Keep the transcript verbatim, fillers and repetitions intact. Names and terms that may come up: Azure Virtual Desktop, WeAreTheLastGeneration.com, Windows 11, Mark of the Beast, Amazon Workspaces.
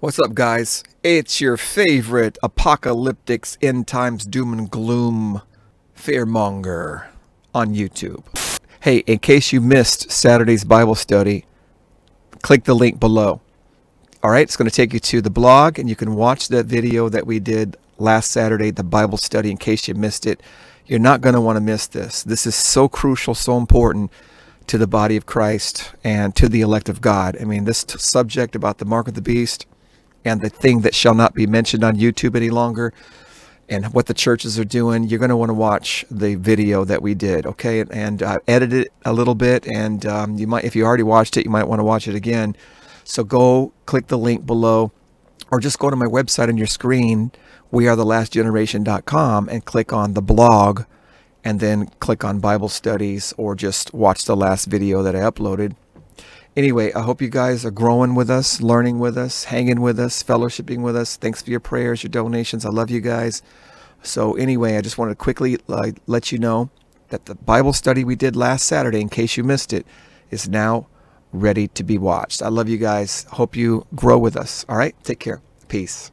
What's up, guys? It's your favorite apocalyptics, end times, doom and gloom, fearmonger on YouTube. Hey, in case you missed Saturday's Bible study, click the link below. All right, it's going to take you to the blog, and you can watch that video that we did last Saturday, the Bible study, in case you missed it. You're not going to want to miss this. This is so crucial, so important to the body of Christ and to the elect of God. I mean, this subject about the mark of the beast, and the thing that shall not be mentioned on YouTube any longer, and what the churches are doing, you're going to want to watch the video that we did, okay? And I uh, edited it a little bit, and um, you might, if you already watched it, you might want to watch it again. So go click the link below, or just go to my website on your screen, we are the last generation dot com, and click on the blog, and then click on Bible studies, or just watch the last video that I uploaded. Anyway, I hope you guys are growing with us, learning with us, hanging with us, fellowshipping with us. Thanks for your prayers, your donations. I love you guys. So anyway, I just wanted to quickly uh, let you know that the Bible study we did last Saturday, in case you missed it, is now ready to be watched. I love you guys. Hope you grow with us. All right? Take care. Peace.